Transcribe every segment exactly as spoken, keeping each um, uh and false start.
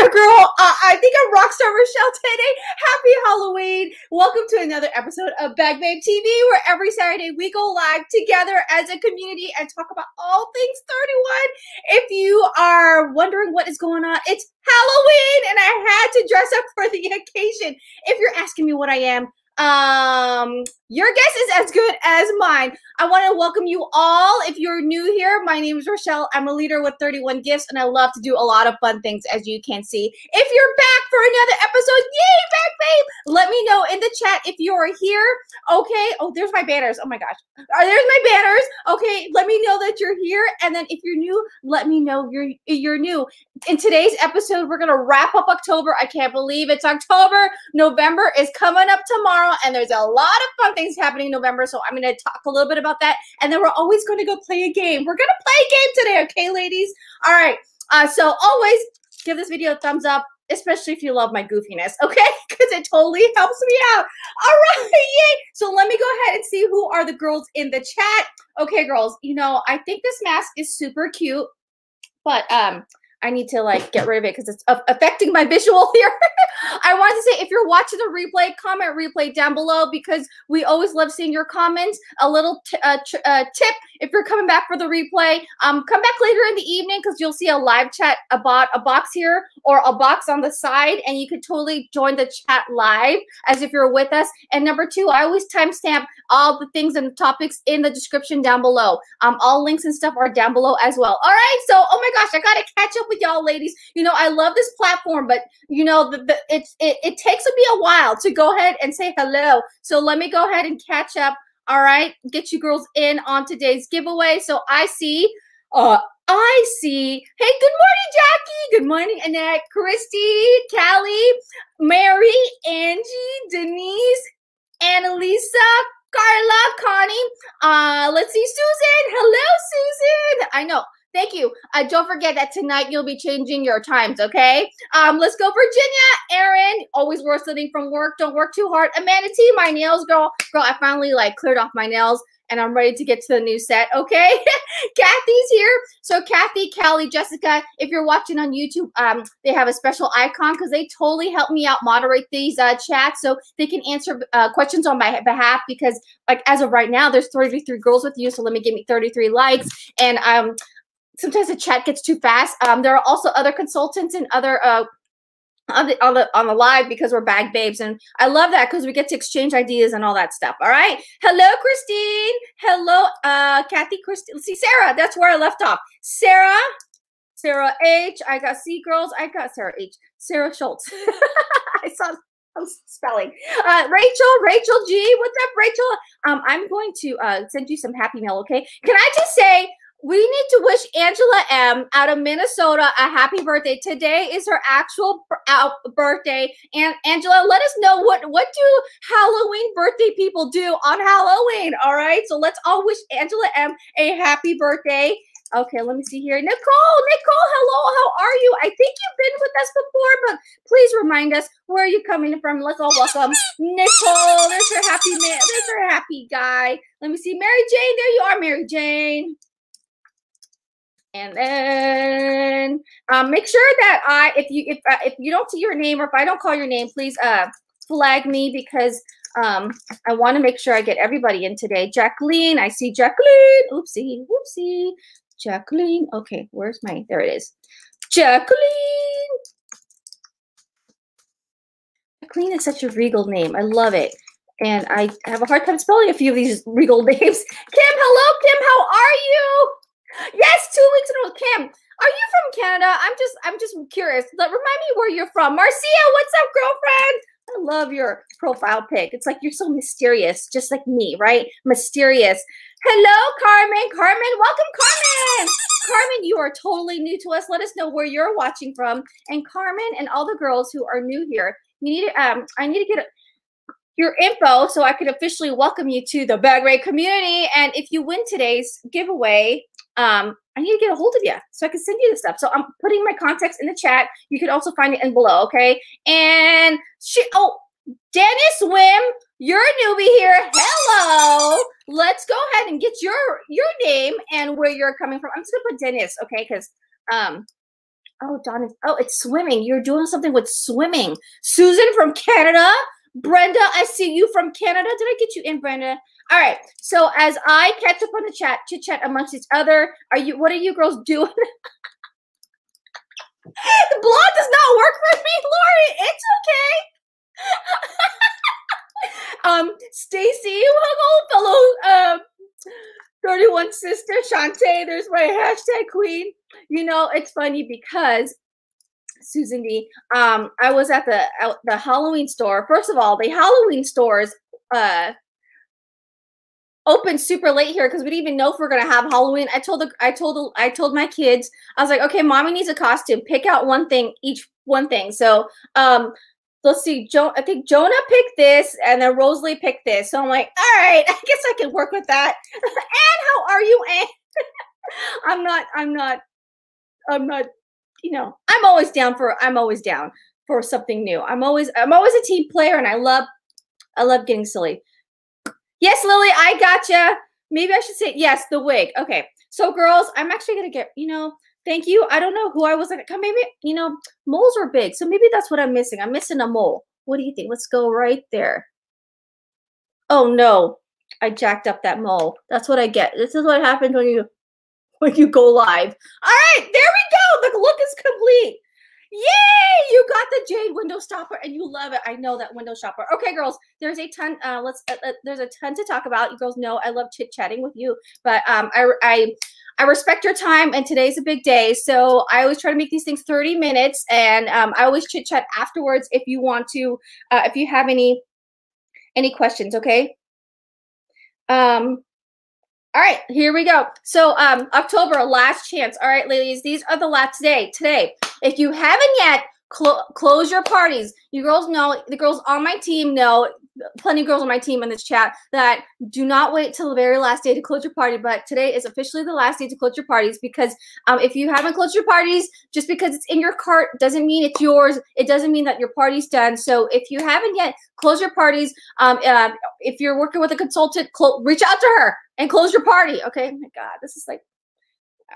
your girl. Uh, I think I'm Rockstar Rochelle today. Happy Halloween. Welcome to another episode of Bag Babe T V, where every Saturday we go live together as a community and talk about all things thirty-one. If you are wondering what is going on, it's Halloween and I had to dress up for the occasion. If you're asking me what I am, um your guess is as good as mine. I want to welcome you all. If you're new here, my name is Rochelle. I'm a leader with thirty-one gifts, and I love to do a lot of fun things, as you can see. If you're back for another episode, yay, back, babe! Let me know in the chat if you're here, okay? Oh, there's my banners. Oh, my gosh. Oh, there's my banners, okay? Let me know that you're here, and then if you're new, let me know you're, you're new. In today's episode, we're going to wrap up October. I can't believe it's October. November is coming up tomorrow. And there's a lot of fun things happening in November, so I'm going to talk a little bit about that. And then we're always going to go play a game. We're going to play a game today, okay, ladies? All right. Uh, so always give this video a thumbs up, especially if you love my goofiness, okay? Because it totally helps me out. All right, yay. So let me go ahead and see who are the girls in the chat. Okay, girls, you know, I think this mask is super cute, but um. I need to like get rid of it because it's affecting my visual here. I wanted to say, if you're watching the replay, comment replay down below because we always love seeing your comments. A little t uh, t uh, tip, if you're coming back for the replay, um, come back later in the evening because you'll see a live chat about a box here or a box on the side, and you could totally join the chat live as if you're with us. And number two, I always timestamp all the things and the topics in the description down below. Um, all links and stuff are down below as well. All right, so oh my gosh, I gotta catch up with y'all ladies. You know, I love this platform, but you know, the, the, it, it, it takes me a while to go ahead and say hello. So let me go ahead and catch up. All right. Get you girls in on today's giveaway. So I see, uh, I see. Hey, good morning, Jackie. Good morning, Annette, Christy, Callie, Mary, Angie, Denise, Annalisa, Carla, Connie. Uh, let's see, Susan. Hello, Susan. I know. Thank you. Uh, don't forget that tonight you'll be changing your times, okay? Um, let's go, Virginia. Erin, always worth listening from work. Don't work too hard. Amanda T, my nails, girl. Girl, I finally, like, cleared off my nails, and I'm ready to get to the new set, okay? Kathy's here. So, Kathy, Callie, Jessica, if you're watching on YouTube, um, they have a special icon because they totally help me out moderate these uh, chats so they can answer uh, questions on my behalf because, like, as of right now, there's thirty-three girls with you, so let me give me thirty-three likes, and um. sometimes the chat gets too fast. Um, there are also other consultants and other uh, on the, on the on the live because we're bag babes, and I love that because we get to exchange ideas and all that stuff. All right, hello Christine, hello uh, Kathy, Christine. Let's see, Sarah. That's where I left off. Sarah, Sarah H. I got C girls. I got Sarah H. Sarah Schultz. I saw. I'm spelling. Uh, Rachel, Rachel G. What's up, Rachel? Um, I'm going to uh, send you some happy mail. Okay? Can I just say? We need to wish Angela M out of Minnesota a happy birthday. Today is her actual birthday. And Angela, let us know what, what do Halloween birthday people do on Halloween, all right? So let's all wish Angela M a happy birthday. Okay, let me see here. Nicole, Nicole, hello, how are you? I think you've been with us before, but please remind us, where are you coming from? Let's all welcome Nicole. There's her happy man. There's her happy guy. Let me see. Mary Jane, there you are, Mary Jane. And then um, make sure that I, if you if uh, if you don't see your name or if I don't call your name, please uh, flag me because um, I want to make sure I get everybody in today. Jacqueline, I see Jacqueline. Oopsie, oopsie. Jacqueline. Okay, where's my? There it is. Jacqueline. Jacqueline is such a regal name. I love it. And I have a hard time spelling a few of these regal names. Kim, hello, Kim. How are you? Yes, two weeks in a row. Kim, are you from Canada? I'm just, I'm just curious. Remind me where you're from. Marcia, what's up, girlfriend? I love your profile pic. It's like you're so mysterious, just like me, right? Mysterious. Hello, Carmen. Carmen, welcome, Carmen. Carmen, you are totally new to us. Let us know where you're watching from. And Carmen and all the girls who are new here, you need to, um, I need to get a, your info so I can officially welcome you to the Bag Babe community. And if you win today's giveaway, Um, I need to get a hold of you so I can send you the stuff. So I'm putting my contacts in the chat. You can also find it in below, okay? And she, oh, Dennis Wim, you're a newbie here. Hello. Let's go ahead and get your your name and where you're coming from. I'm just gonna put Dennis, okay? Because um, Oh, Don is, oh, it's swimming. You're doing something with swimming. Susan from Canada. Brenda, I see you from Canada. Did I get you in, Brenda? All right. So as I catch up on the chat, chit chat amongst each other, are you? What are you girls doing? The blog does not work for me, Lori. It's okay. um, Stacy, hello, fellow. Um, thirty-one sister, Shantae, there's my hashtag queen. You know, it's funny because Susan D, um, I was at the at the Halloween store. First of all, the Halloween stores uh, opened super late here because we didn't even know if we we're gonna have Halloween. I told the I told the, I told my kids, I was like, okay, mommy needs a costume. Pick out one thing each, one thing. So um, let's see, jo I think Jonah picked this, and then Rosalie picked this. So I'm like, all right, I guess I can work with that. Anne, how are you, Anne? I'm not, I'm not, I'm not, you know, I'm always down for, I'm always down for something new. I'm always, I'm always a team player, and I love, I love getting silly. Yes, Lily, I gotcha. Maybe I should say, yes, the wig. Okay, so girls, I'm actually going to get, you know, thank you. I don't know who I was. Like, maybe, you know, moles are big. So maybe that's what I'm missing. I'm missing a mole. What do you think? Let's go right there. Oh, no. I jacked up that mole. That's what I get. This is what happens when you when you go live. All right. There we go. The look is complete. Yay. You got the jade window stopper and you love it. I know that window stopper. Okay, girls, there's a ton. Uh, let's, uh, uh, there's a ton to talk about. You girls know I love chit chatting with you, but um, I, I, I respect your time, and today's a big day. So I always try to make these things thirty minutes, and um, I always chit chat afterwards if you want to, uh, if you have any, any questions. Okay. Um, all right, here we go. So um, October, last chance. All right, ladies, these are the last today. Today, if you haven't yet, clo close your parties. You girls know, the girls on my team know, plenty of girls on my team in this chat, that do not wait till the very last day to close your party. But today is officially the last day to close your parties, because um, if you haven't closed your parties, just because it's in your cart doesn't mean it's yours. It doesn't mean that your party's done. So if you haven't yet, close your parties. Um, uh, if you're working with a consultant, reach out to her and close your party. Okay, oh my God, this is like,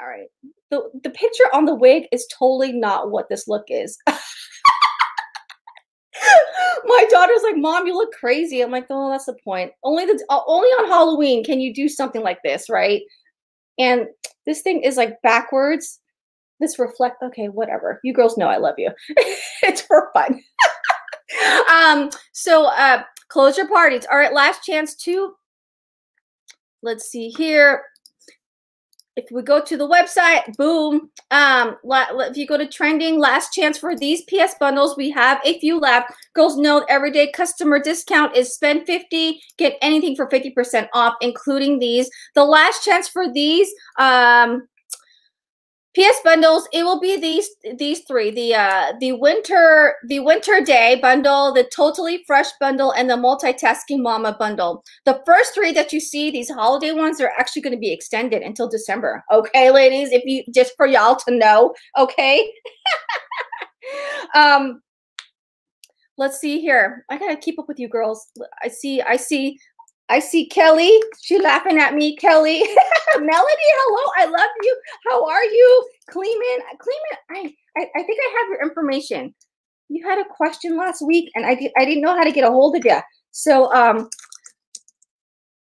all right. The, the picture on the wig is totally not what this look is. My daughter's like, Mom, you look crazy. I'm like, oh, that's the point. Only the, only on Halloween can you do something like this, right? And this thing is like backwards. This reflect, okay, whatever. You girls know I love you. It's for fun. um, so uh, close your parties. All right, last chance to, let's see here. If we go to the website, boom, um, if you go to trending, last chance for these P S bundles, we have a few left. Girls know everyday customer discount is spend fifty, get anything for fifty percent off, including these. The last chance for these um, P S bundles, it will be these these three, the uh, the winter the winter day bundle, the totally fresh bundle, and the multitasking mama bundle. The first three that you see, these holiday ones, are actually going to be extended until December. Okay, ladies, if you just for y'all to know. Okay. um, let's see here. I gotta keep up with you girls. I see. I see. I see Kelly. She laughing at me, Kelly. Melody, hello. I love you. How are you? Cleeman, Cleeman, I, I, I think I have your information. You had a question last week, and I, I didn't know how to get a hold of you. So um,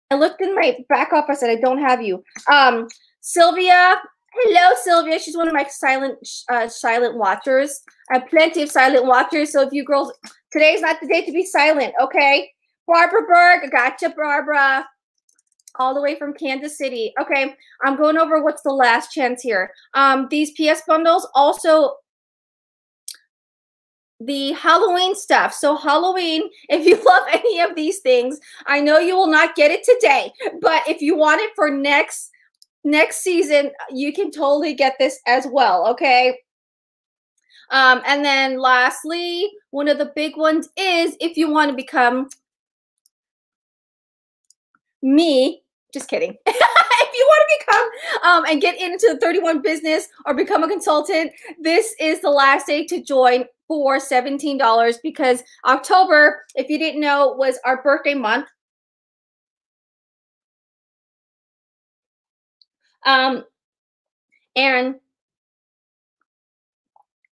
I looked in my back office, and I don't have you. Um, Sylvia, hello, Sylvia. She's one of my silent, uh, silent watchers. I have plenty of silent watchers. So if you girls, today's not the day to be silent, okay? Barbara Berg, gotcha, Barbara, all the way from Kansas City. Okay, I'm going over what's the last chance here. Um, these P S bundles, also the Halloween stuff. So Halloween, if you love any of these things, I know you will not get it today, but if you want it for next next season, you can totally get this as well, okay? Um, and then lastly, one of the big ones is if you want to become me, just kidding. If you want to become um, and get into the thirty-one business or become a consultant, this is the last day to join for seventeen dollars, because October, if you didn't know, was our birthday month. Um, and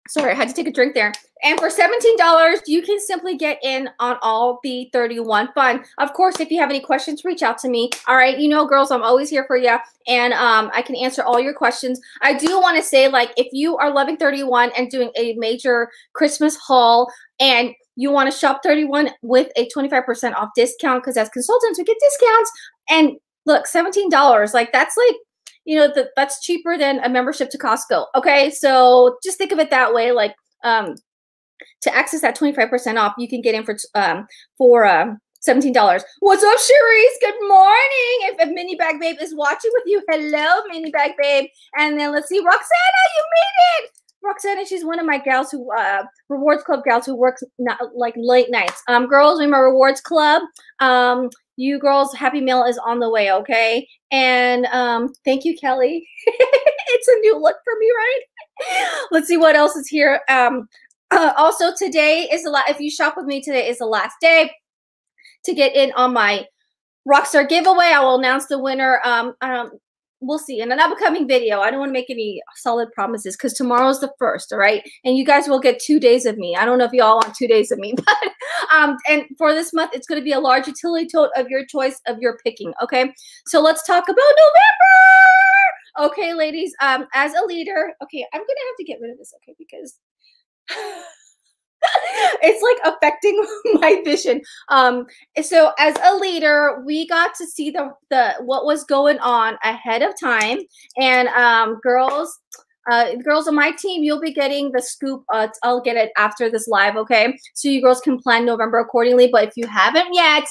Sorry, I had to take a drink there. And for seventeen dollars, you can simply get in on all the thirty-one fun. Of course, if you have any questions, reach out to me. All right, you know, girls, I'm always here for you. And um, I can answer all your questions. I do want to say, like, if you are loving thirty-one and doing a major Christmas haul and you want to shop thirty-one with a twenty-five percent off discount, because as consultants, we get discounts. And look, seventeen dollars, like, that's like, you know, the, that's cheaper than a membership to Costco. Okay, so just think of it that way. Like, um, to access that twenty-five percent off, you can get in for um, for um, seventeen dollars. What's up, Cherise? Good morning. If, if Mini Bag Babe is watching with you, hello, Mini Bag Babe. And then let's see, Roxana, you made it. Roxana, she's one of my gals who, uh, Rewards Club gals who works not, like late nights. Um, girls, in my Rewards Club. Um, You girls, happy mail is on the way, okay? And um, thank you, Kelly. It's a new look for me, right? Let's see what else is here. Um, uh, also, today is the last, if you shop with me, today is the last day to get in on my Rockstar giveaway. I will announce the winner. Um, um, we'll see in an upcoming video. I don't want to make any solid promises because tomorrow's the first, all right? And you guys will get two days of me. I don't know if you all want two days of me, but... Um, and for this month, it's going to be a large utility tote of your choice, of your picking, okay? So let's talk about November! Okay, ladies, um, as a leader, okay, I'm going to have to get rid of this, okay, because it's like affecting my vision. Um, so as a leader, we got to see the, the what was going on ahead of time, and um, girls... Uh, girls on my team, you'll be getting the scoop. Uh, I'll get it after this live, okay? So you girls can plan November accordingly. But if you haven't yet,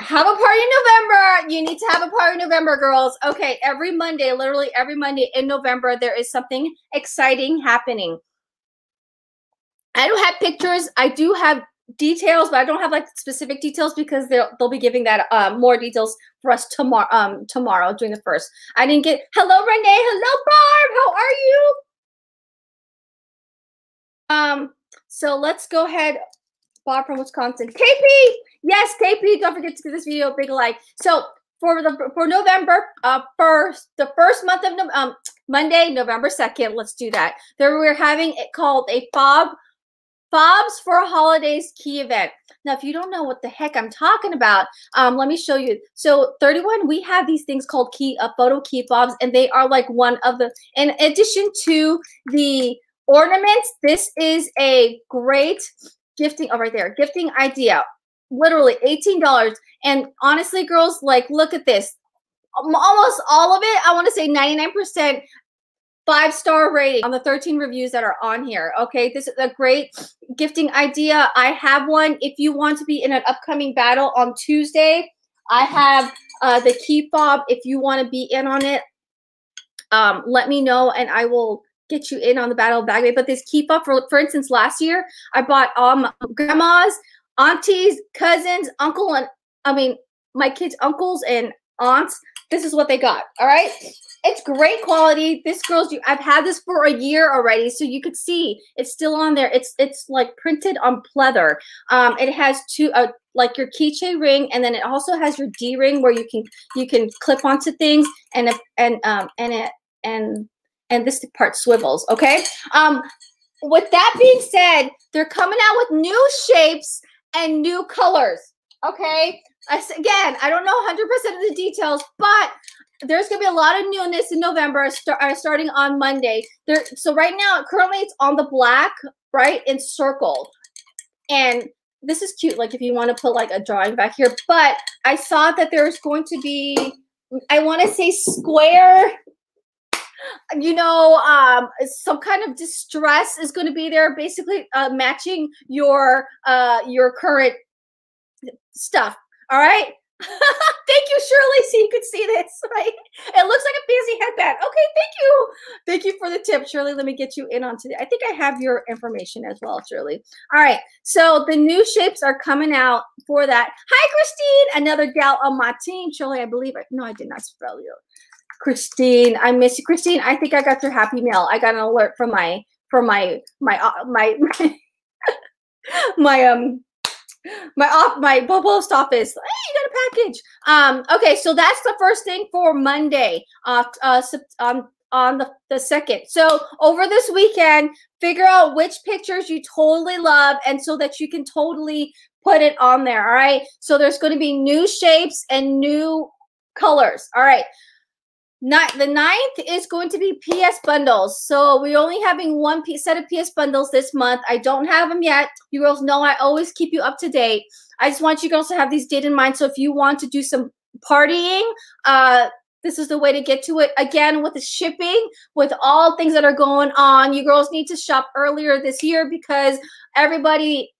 have a party in November. You need to have a party in November, girls. Okay, every Monday, literally every Monday in November, there is something exciting happening. I don't have pictures. I do have details, but I don't have like specific details because they'll they'll be giving that uh, more details for us tomorrow. Um, tomorrow during the first, I didn't get. Hello, Renee. Hello, Barb. How are you? Um. So let's go ahead. Bob from Wisconsin. K P. Yes, K P. Don't forget to give this video a big like. So for the for November uh first, the first month of um Monday, November second. Let's do that. There we're having it called a Bob. Bob's for Holidays key event. Now, if you don't know what the heck I'm talking about, um, let me show you. So thirty-one, we have these things called key, uh, photo key fobs, and they are like one of the, in addition to the ornaments, this is a great gifting, oh, right there, gifting idea, literally eighteen dollars. And honestly, girls, like, look at this. Almost all of it, I want to say ninety-nine percent, five-star rating on the thirteen reviews that are on here. Okay, this is a great gifting idea. I have one. If you want to be in an upcoming battle on Tuesday, I have uh, the key fob. If you want to be in on it, um, let me know and I will get you in on the battle of Bag Babe. But this key fob, for, for instance, last year, I bought all my grandmas, aunties, cousins, uncle, and I mean, my kids' uncles and aunts. This is what they got, all right? It's great quality. This girl's, I've had this for a year already, so you could see it's still on there. It's it's like printed on pleather. Um, it has two, uh, like your keychain ring, and then it also has your D ring where you can you can clip onto things, and if, and um and it and and this part swivels. Okay. Um, with that being said, they're coming out with new shapes and new colors. Okay. Again, I don't know one hundred percent of the details, but there's going to be a lot of newness in November start, uh, starting on Monday. There, so right now, currently it's on the black, right, in circle. And this is cute, like if you want to put like a drawing back here. But I saw that there's going to be, I want to say square, you know, um, some kind of distress is going to be there, basically uh, matching your, uh, your current stuff, all right? Thank you, Shirley. So you could see this, right? It looks like a fancy headband. Okay, thank you. Thank you for the tip, Shirley. Let me get you in on today. I think I have your information as well, Shirley. All right, so the new shapes are coming out for that. Hi, Christine, another gal on my team. Shirley, I believe. I, no, I did not spell you. Christine, I miss you. Christine, I think I got your happy mail. I got an alert from my, from my, my, uh, my, my, my, um, My off my post office. Hey, you got a package. Um, okay, so that's the first thing for Monday. Uh, uh, um, on the, the second. So over this weekend, figure out which pictures you totally love, and so that you can totally put it on there. All right. So there's going to be new shapes and new colors. All right. Not, the ninth is going to be P S bundles. So we're only having one piece, set of P S bundles this month. I don't have them yet. You girls know I always keep you up to date. I just want you girls to have these dates in mind. So if you want to do some partying, uh, this is the way to get to it. Again, with the shipping, with all things that are going on, you girls need to shop earlier this year, because everybody,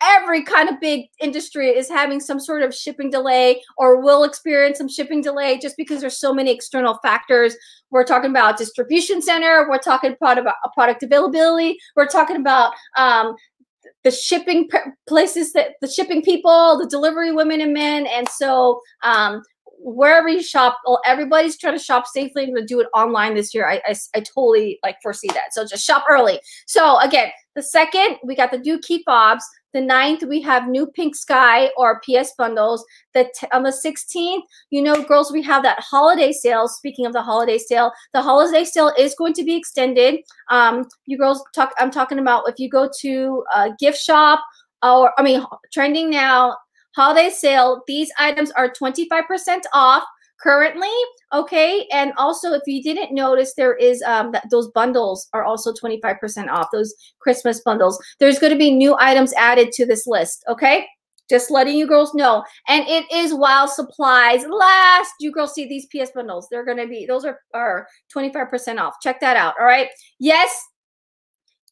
every kind of big industry is having some sort of shipping delay, or will experience some shipping delay, just because there's so many external factors. We're talking about distribution center. We're talking product, product availability. We're talking about um, the shipping places, that the shipping people, the delivery women and men. And so um, wherever you shop, well, everybody's trying to shop safely and do it online this year. I, I, I totally like foresee that. So just shop early. So again, the second, we got the new key fobs. The ninth, we have new pink sky or P S bundles. The on the sixteenth, you know, girls, we have that holiday sale. Speaking of the holiday sale, the holiday sale is going to be extended. Um, you girls, talk. I'm talking about if you go to a gift shop, or I mean, trending now, holiday sale. These items are twenty-five percent off currently. Okay, and also if you didn't notice, there is um that those bundles are also twenty-five percent off, those Christmas bundles. There's going to be new items added to this list. Okay, just letting you girls know. And it is while supplies last. You girls see these P S bundles, they're going to be, those are are twenty-five percent off. Check that out. All right. Yes,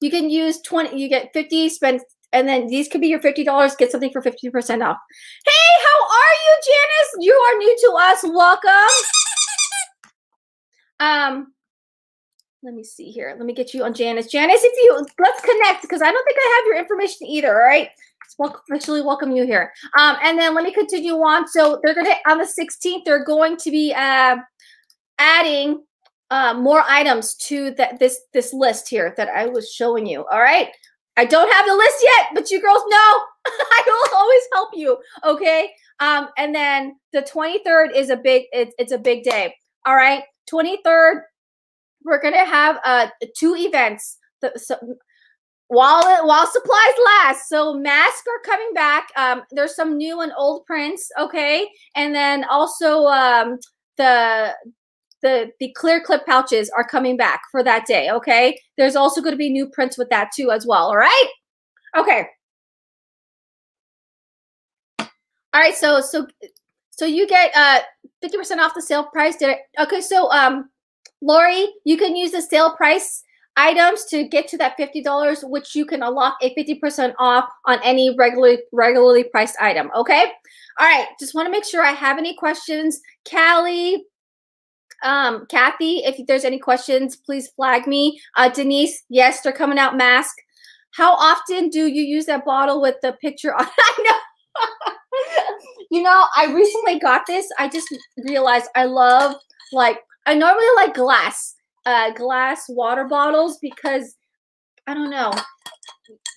you can use twenty, you get fifty, spend, and then these could be your fifty dollars, get something for fifty percent off. Hey, how are you, Janice? You are new to us. Welcome. Um, let me see here. Let me get you on Janice. Janice, if you, let's connect, because I don't think I have your information either, all right? Well, officially welcome you here. Um, and then let me continue on. So they're going to, on the sixteenth, they're going to be uh, adding uh, more items to that this this list here that I was showing you, all right? I don't have the list yet, but you girls know I will always help you, okay? Um, and then the twenty-third is a big, it, it's a big day, all right? twenty-third, we're gonna have uh, two events. The, so, while while supplies last, so masks are coming back. Um, there's some new and old prints, okay? And then also um, the. The, the clear clip pouches are coming back for that day, okay? There's also going to be new prints with that too as well, all right? Okay. All right, so so so you get uh fifty percent off the sale price. Did I, okay, so um Lori, you can use the sale price items to get to that fifty dollars, which you can unlock a fifty percent off on any regularly regularly priced item, okay? All right, just want to make sure I have any questions. Callie, Um, Kathy, if there's any questions, please flag me. Uh, Denise, yes, they're coming out mask. How often do you use that bottle with the picture on? I know. You know, I recently got this. I just realized I love, like, I normally like glass, uh, glass water bottles, because I don't know.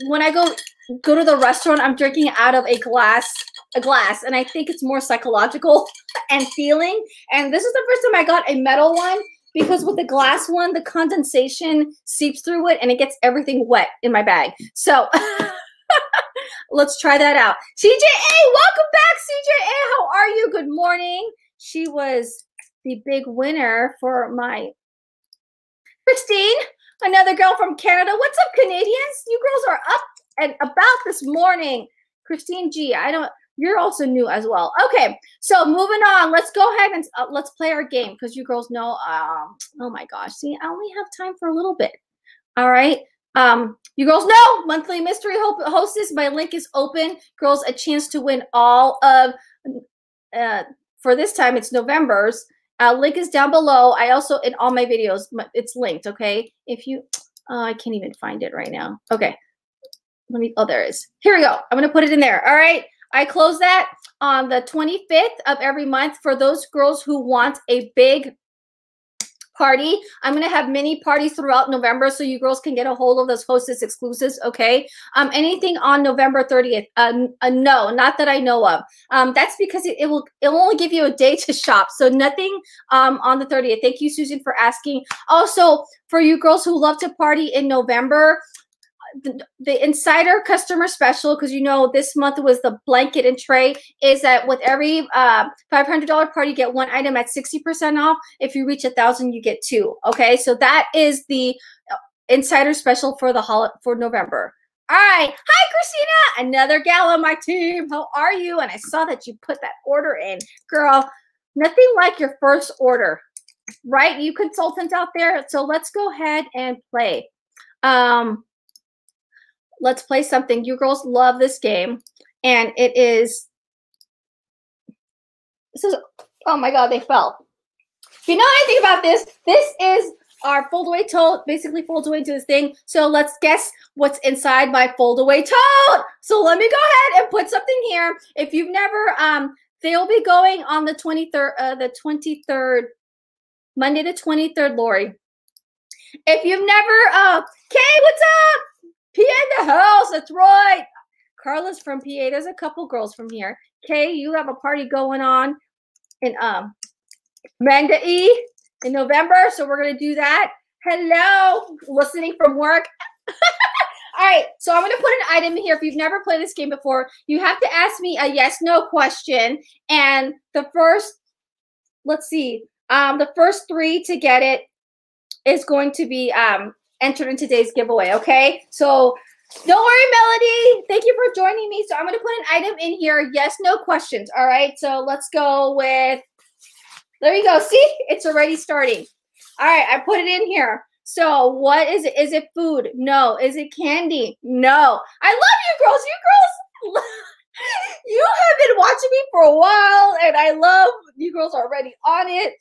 When I go go to the restaurant, I'm drinking out of a glass, a glass, and I think it's more psychological and feeling. And this is the first time I got a metal one, because with the glass one, the condensation seeps through it and it gets everything wet in my bag. So let's try that out. C J A, welcome back, C J A. How are you? Good morning. She was the big winner for my Christine. Another girl from Canada. What's up, Canadians? You girls are up and about this morning. Christine G, I don't, you're also new as well. Okay, so moving on. Let's go ahead and uh, let's play our game, because you girls know, uh, oh my gosh, see, I only have time for a little bit. All right. Um, you girls know, Monthly Mystery Hostess, my link is open. Girls, a chance to win all of, uh, for this time, it's November's. Uh, link is down below. I also, in all my videos, it's linked, okay? If you, uh, I can't even find it right now. Okay, let me, oh, there it is. Here we go. I'm going to put it in there, all right? I close that on the twenty-fifth of every month for those girls who want a big party. I'm going to have mini parties throughout November, so you girls can get a hold of those Hostess exclusives, okay? Um, anything on November thirtieth? Uh, uh, no, not that I know of. Um, that's because it, it will it'll only give you a day to shop, so nothing um, on the thirtieth. Thank you, Susan, for asking. Also, for you girls who love to party in November, The, the insider customer special, because you know this month was the blanket and tray, is that with every uh, five hundred dollar party, you get one item at sixty percent off. If you reach a thousand, you get two. Okay, so that is the insider special for the hol for November. All right. Hi, Christina, another gal on my team. How are you? And I saw that you put that order in. Girl, nothing like your first order, right? You consultants out there. So let's go ahead and play. Um, Let's play something. You girls love this game, and it is. This is. Oh my God, they fell. If you know anything about this, this is our Foldaway Tote. Basically, folds away into this thing. So let's guess what's inside my Foldaway Tote. So let me go ahead and put something here. If you've never, um, they'll be going on the twenty-third, uh, the twenty-third, Monday the twenty-third, Lori. If you've never, uh, Kay, what's up? P A in the house, that's right. Carla's from P A. There's a couple girls from here. Kay, you have a party going on in um Manda E in November, so we're gonna do that. Hello, listening from work. All right, so I'm gonna put an item in here. If you've never played this game before, you have to ask me a yes/no question, and the first, let's see, um, the first three to get it is going to be um. entered in today's giveaway, okay? So don't worry, Melody. Thank you for joining me. So I'm going to put an item in here. Yes, no questions, all right? So let's go with, there you go. See, it's already starting. All right, I put it in here. So what is it? Is it food? No. Is it candy? No. I love you girls. You girls, you have been watching me for a while, and I love you girls already on it.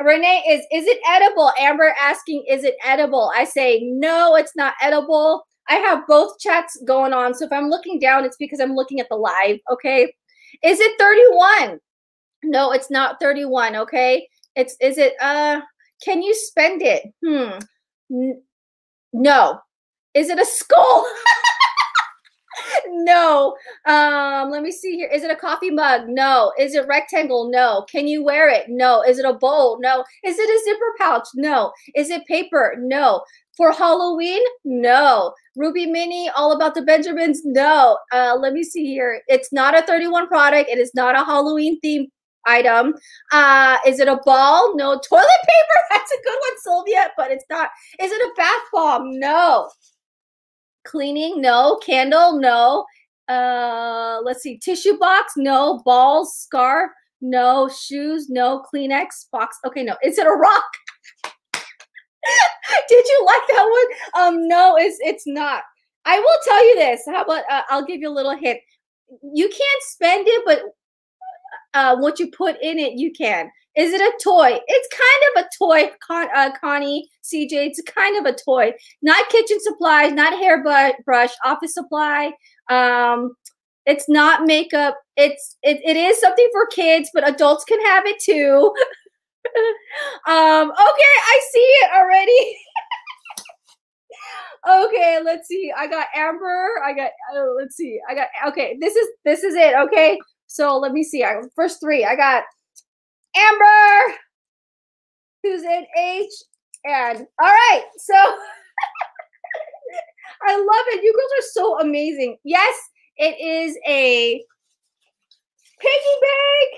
Renee is, is it edible? Amber asking, is it edible? I say, no, it's not edible. I have both chats going on. So if I'm looking down, it's because I'm looking at the live, okay? Is it thirty-one? No, it's not thirty-one, okay? It's, is it, uh, can you spend it? Hmm, N no. Is it a skull? No. Um, let me see here. Is it a coffee mug? No. Is it rectangle? No. Can you wear it? No. Is it a bowl? No. Is it a zipper pouch? No. Is it paper? No. For Halloween? No. Ruby Mini, all about the Benjamins? No. Uh, let me see here. It's not a thirty-one product. It is not a Halloween themed item. Uh, is it a ball? No. Toilet paper? That's a good one, Sylvia, but it's not. Is it a bath bomb? No. Cleaning? No. Candle? No. Uh, let's see. Tissue box? No. Balls? Scarf? No. Shoes? No. Kleenex? Box? Okay, no. Is it a rock? Did you like that one? Um, no, it's, it's not. I will tell you this. How about uh, I'll give you a little hint. You can't spend it, but uh, what you put in it, you can. Is it a toy? It's kind of a toy, Con uh, Connie, C J. It's kind of a toy. Not kitchen supplies, not hair brush, office supply. Um, it's not makeup. It's it, it is something for kids, but adults can have it too. um, okay, I see it already. Okay, let's see. I got Amber. I got. Oh, let's see. I got. Okay, this is this is it. Okay, so let me see. I first three. I got Amber, Susan H, and all right. So I love it. You girls are so amazing. Yes, it is a piggy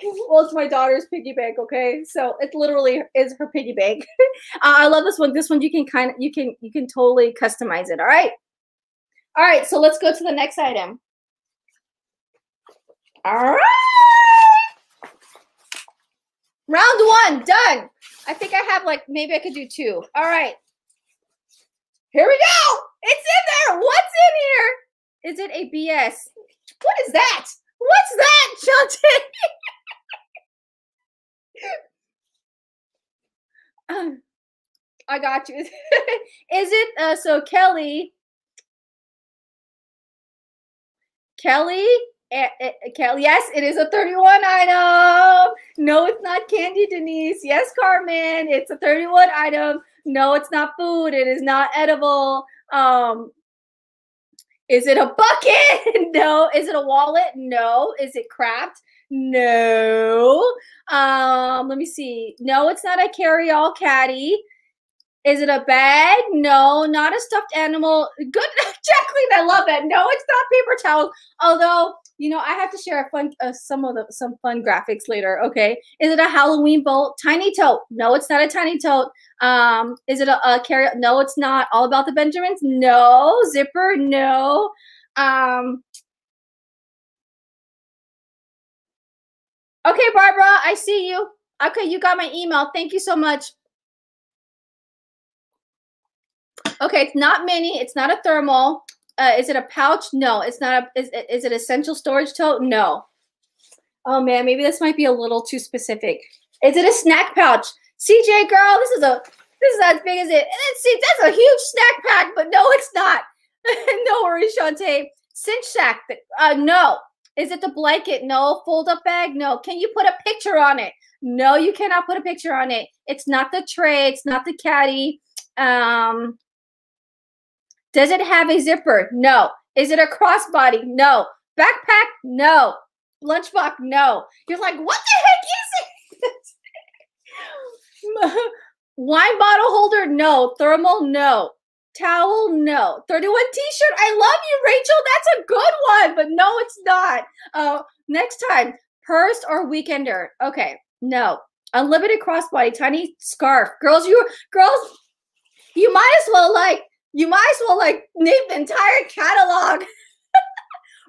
bank. Well, it's my daughter's piggy bank. Okay, so it literally is her piggy bank. uh, I love this one. This one you can kind of you can you can totally customize it. All right, all right. So let's go to the next item. All right. Round one, done. I think I have like, maybe I could do two. All right. Here we go. It's in there. What's in here? Is it a B S? What is that? What's that, Shelton? I got you. Is it, uh, so Kelly, Kelly, Yes, it is a thirty-one item. No, it's not candy, Denise. Yes, Carmen, it's a thirty-one item. No, it's not food. It is not edible. Um, is it a bucket? No. Is it a wallet? No. Is it craft? No. Um, let me see. No, it's not a carry-all caddy. Is it a bag? No, not a stuffed animal. Good, Jacqueline, I love it. No, it's not paper towels. Although, you know, I have to share a fun, uh, some of the some fun graphics later. Okay, is it a Halloween bowl? Tiny tote? No, it's not a tiny tote. Um, is it a, a carry? No, it's not. All About the Benjamins? No. Zipper? No. Um. Okay, Barbara, I see you. Okay, you got my email. Thank you so much. Okay, it's not mini. It's not a thermal. Uh, is it a pouch? No. It's not a. Is, is it essential storage tote? No. Oh man, maybe this might be a little too specific. Is it a snack pouch? C J girl, this is a. This is as big as it. See, that's a huge snack pack, but no, it's not. No worries, Shantae. Cinch sack. Uh, no. Is it the blanket? No. Fold up bag? No. Can you put a picture on it? No, you cannot put a picture on it. It's not the tray. It's not the caddy. Um. Does it have a zipper? No. Is it a crossbody? No. Backpack? No. Lunchbox? No. You're like, what the heck is it? Wine bottle holder? No. Thermal? No. Towel? No. thirty-one t-shirt? I love you, Rachel. That's a good one, but no, it's not. Uh, next time, purse or weekender? Okay. No. Unlimited crossbody, tiny scarf. Girls, you girls, you might as well like You might as well like name the entire catalog.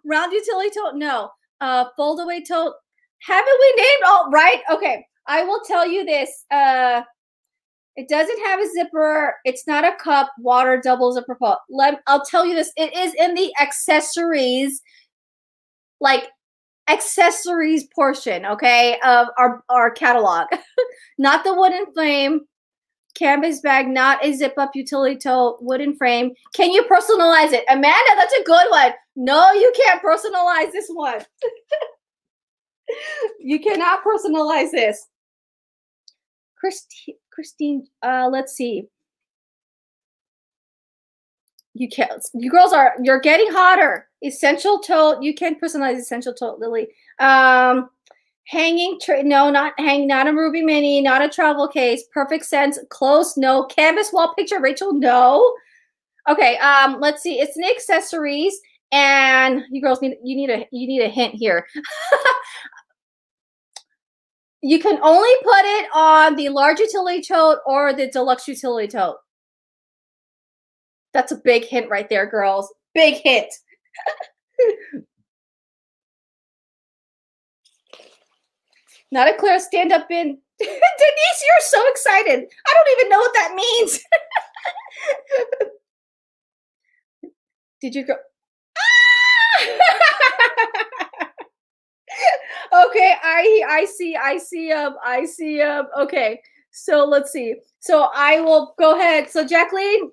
Round utility tote? No. Uh, Foldaway tote? Haven't we named all right? Okay. I will tell you this. Uh, it doesn't have a zipper. It's not a cup. Water doubles a propel. Let, I'll tell you this. It is in the accessories, like accessories portion, okay, of our, our catalog. Not the wooden flame. Canvas bag, not a zip-up utility tote, wooden frame. Can you personalize it? Amanda, that's a good one. No, you can't personalize this one. You cannot personalize this. Christine, Christine uh, let's see. You can't. You girls are, you're getting hotter. Essential tote. You can't personalize essential tote, Lily. Um... Hanging tray, no, not hang, not a Ruby Mini, not a travel case. Perfect Sense, close, no. Canvas wall picture, Rachel, no. Okay, um, let's see. It's an accessories, and you girls need you need a you need a hint here. You can only put it on the large utility tote or the deluxe utility tote. That's a big hint right there, girls. Big hint. Not a clear stand-up bin. Denise, you're so excited. I don't even know what that means. Did you go? Ah! Okay, I I see, I see um, I see um. Okay, so let's see. So I will go ahead. So Jacqueline,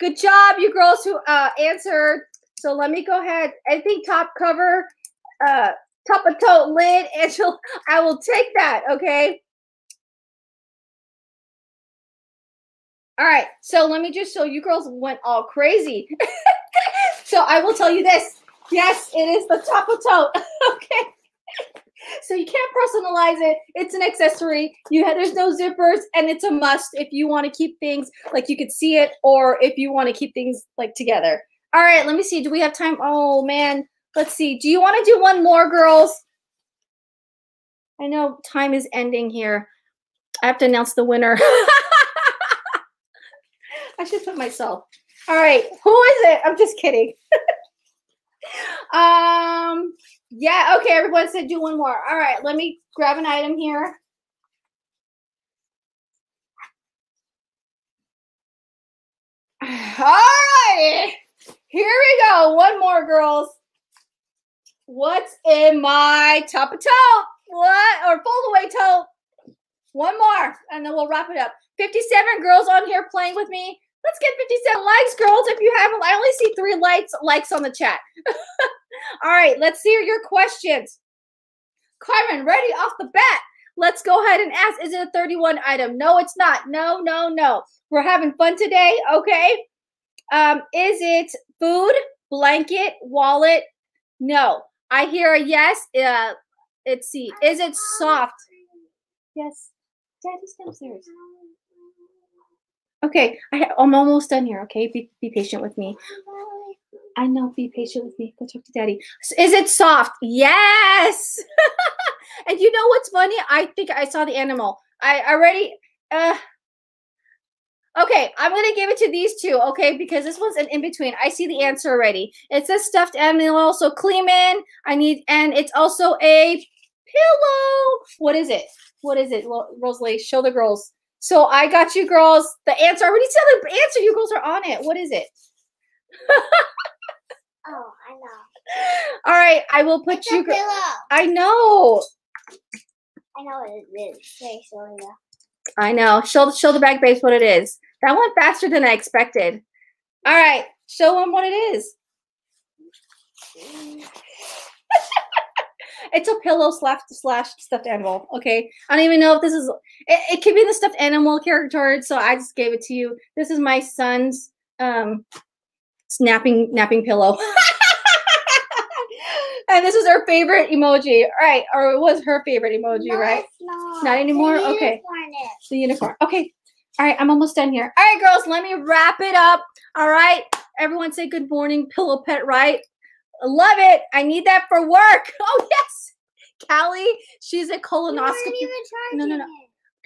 good job, you girls who uh, answered. So let me go ahead. I think top cover. Uh, Top of tote lid, Angela. I will take that, okay? All right, so let me just show you girls went all crazy. So I will tell you this. Yes, it is the top of tote, okay? So you can't personalize it. It's an accessory. You have, there's no zippers, and it's a must if you want to keep things, like you could see it, or if you want to keep things, like, together. All right, let me see. Do we have time? Oh, man. Let's see. Do you want to do one more, girls? I know time is ending here. I have to announce the winner. I should put myself. All right. Who is it? I'm just kidding. um. Yeah. Okay. Everyone said do one more. All right. Let me grab an item here. All right. Here we go. One more, girls. What's in my top of tote? What? Or fold-away tote? One more, and then we'll wrap it up. fifty-seven girls on here playing with me. Let's get fifty-seven likes, girls, if you haven't. I only see three likes, likes on the chat. All right, let's hear your questions. Carmen, ready off the bat. Let's go ahead and ask, is it a thirty-one item? No, it's not. No, no, no. We're having fun today, okay? Um, is it food, blanket, wallet? No. I hear a yes. Uh, let's see. Is it soft? Yes. Daddy's downstairs. Okay. I, I'm almost done here, okay? Be, be patient with me. I know. Be patient with me. Go talk to Daddy. Is it soft? Yes. And you know what's funny? I think I saw the animal. I already. Uh, okay. I'm going to give it to these two. Okay. Because this one's an in-between. I see the answer already. It says stuffed animal. So Kleeman. I need. And it's also a pillow. What is it? What is it? Rosalie, show the girls. So I got you girls. The answer. I already said the answer. You girls are on it. What is it? Oh, I know. All right, I will put it's you. I know. I know what it is. Hey, I know. Show, show the bag base what it is. That went faster than I expected. All right, show them what it is. It's a pillow slash, slash stuffed animal. Okay, I don't even know if this is. It, it could be the stuffed animal character, so I just gave it to you. This is my son's. Um, Snapping, napping pillow. And this is her favorite emoji, right? Or it was her favorite emoji, no, right? It's not. Not anymore? The okay. Unicorn is. The unicorn. Okay. All right. I'm almost done here. All right, girls. Let me wrap it up. All right. Everyone say good morning, pillow pet, right? Love it. I need that for work. Oh, yes. Callie, she's a colonoscopy. You weren't even charging. No, no, no.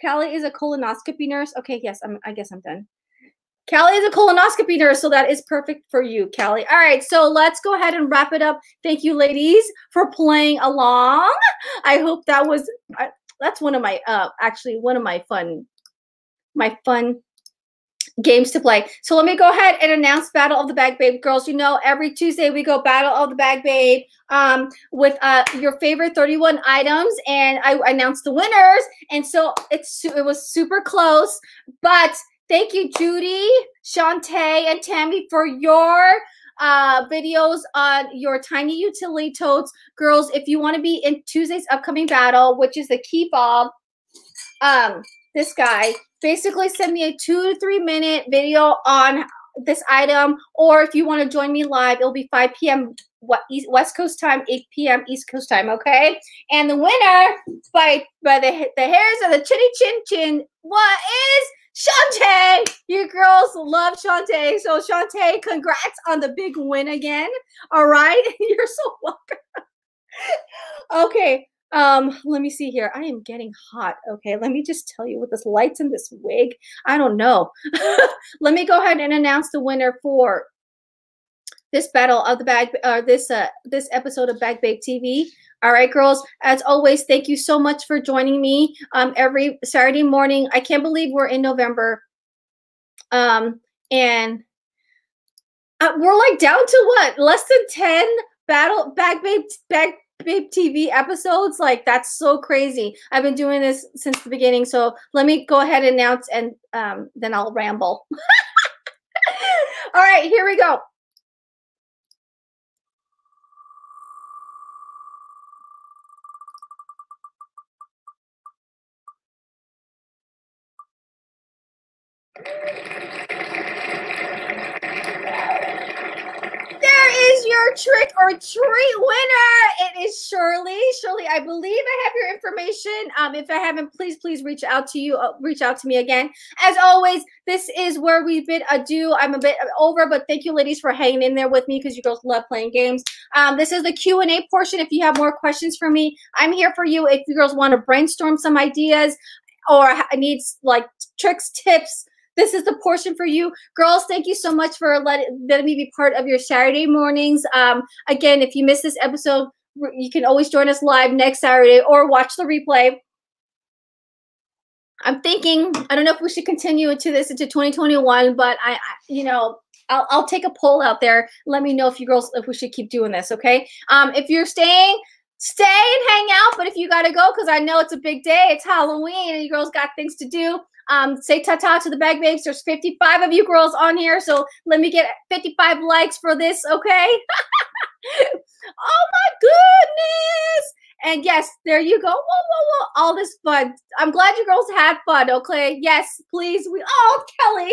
Callie is a colonoscopy nurse. Okay. Yes. I'm, I guess I'm done. Callie is a colonoscopy nurse, so that is perfect for you, Callie. All right, so let's go ahead and wrap it up. Thank you, ladies, for playing along. I hope that was uh, that's one of my uh, actually one of my fun my fun games to play. So let me go ahead and announce Battle of the Bag Babe, girls. You know, every Tuesday we go Battle of the Bag Babe um, with uh, your favorite thirty-one items, and I announced the winners. And so it's it was super close, but. Thank you, Judy, Shantae, and Tammy for your uh, videos on your tiny utility totes. Girls, if you want to be in Tuesday's upcoming battle, which is the key fob, um, this guy, basically send me a two to three minute video on this item. Or if you want to join me live, it'll be five P M West Coast time, eight P M East Coast time, okay? And the winner by, by the, the hairs of the chinny chin chin, what is... Shantae, you girls love Shantae. So Shantae, congrats on the big win again. All right. You're so welcome. Okay. Um, let me see here. I am getting hot. Okay. Let me just tell you with this lights and this wig. I don't know. Let me go ahead and announce the winner for this battle of the bag, or uh, this, uh, this episode of Bag Babe T V. All right, girls, as always, thank you so much for joining me um, every Saturday morning. I can't believe we're in November. Um, and uh, we're like down to what? Less than ten battle bag babe, bag babe T V episodes. Like, that's so crazy. I've been doing this since the beginning. So let me go ahead and announce, and um, then I'll ramble. All right, here we go. There is your trick or treat winner. It is Shirley. Shirley, I believe I have your information. Um, if I haven't, please, please reach out to you. Uh, reach out to me again. As always, this is where we bid adieu. I'm a bit over, but thank you, ladies, for hanging in there with me because you girls love playing games. Um, this is the Q and A portion. If you have more questions for me, I'm here for you. If you girls want to brainstorm some ideas or need like tricks, tips, this is the portion for you. Girls, thank you so much for letting, letting me be part of your Saturday mornings. Um, again, if you missed this episode, you can always join us live next Saturday or watch the replay. I'm thinking, I don't know if we should continue into this into twenty twenty-one, but I, I you know, I'll, I'll take a poll out there. Let me know if you girls, if we should keep doing this, okay? Um, if you're staying, stay and hang out. But if you gotta go, because I know it's a big day, it's Halloween, and you girls got things to do, Um, say ta-ta to the Bag Babes. There's fifty-five of you girls on here, so let me get fifty-five likes for this, okay? Oh my goodness. And yes, there you go. Whoa, whoa, whoa. All this fun. I'm glad you girls had fun. Okay. Yes, please. We, oh, Kelly.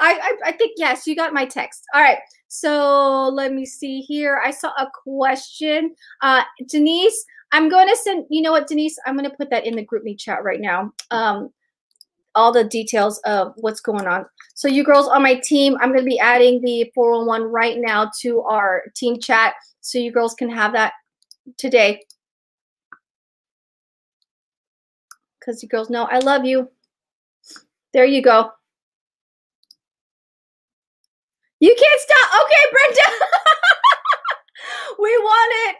I, I, I think, yes, you got my text. All right. So let me see here. I saw a question. Uh, Denise, I'm going to send, you know what, Denise, I'm going to put that in the group me chat right now. Um, all the details of what's going on. So you girls on my team, I'm going to be adding the four oh one right now to our team chat. So you girls can have that today. Because you girls know I love you. There you go. You can't stop. Okay, Brenda. We want it.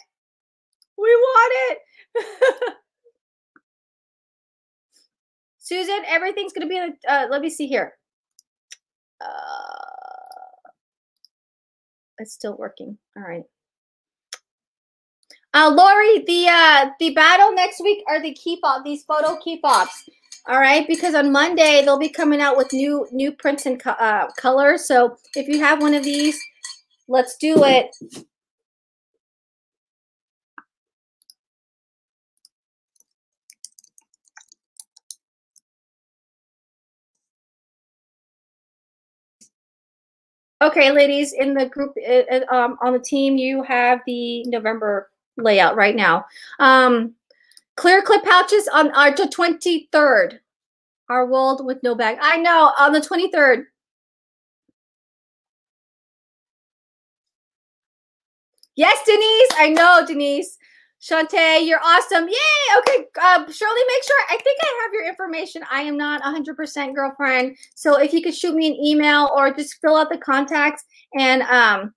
We want it. Susan, everything's going to be in the, uh, let me see here. Uh, it's still working. All right. Uh, Lori, the uh, the battle next week are the key fob, these photo key fobs. All right, because on Monday they'll be coming out with new new prints and co uh, colors. So if you have one of these, let's do it. Okay, ladies, in the group uh, um, on the team, you have the November layout right now. Um, clear clip pouches on our twenty-third. Our world with no bag. I know, on the twenty-third. Yes, Denise. I know, Denise. Shantae, you're awesome. Yay. Okay. Uh, Shirley, make sure. I think I have your information. I am not one hundred percent girlfriend. So if you could shoot me an email or just fill out the contacts, and um,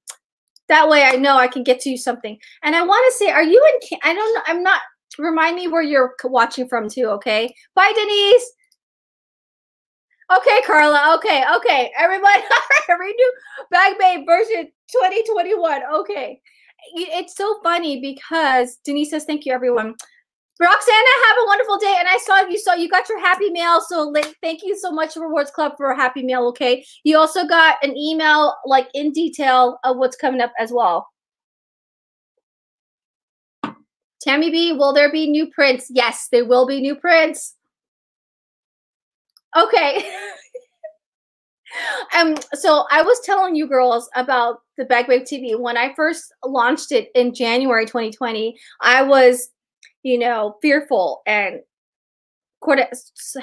that way I know I can get to you something. And I want to say, are you in, I don't know. I'm not, remind me where you're watching from too. Okay. Bye, Denise. Okay, Carla. Okay. Okay. Everybody, redo Bag Babe version twenty twenty-one. Okay. It's so funny because Denise says, thank you, everyone. Roxana, have a wonderful day. And I saw you saw you got your Happy Mail. So thank you so much, Rewards Club, for a Happy Mail, okay? You also got an email, like, in detail of what's coming up as well. Tammy B, will there be new prints? Yes, there will be new prints. Okay. Um, so I was telling you girls about the Bag Babe T V. When I first launched it in January twenty twenty, I was, you know, fearful and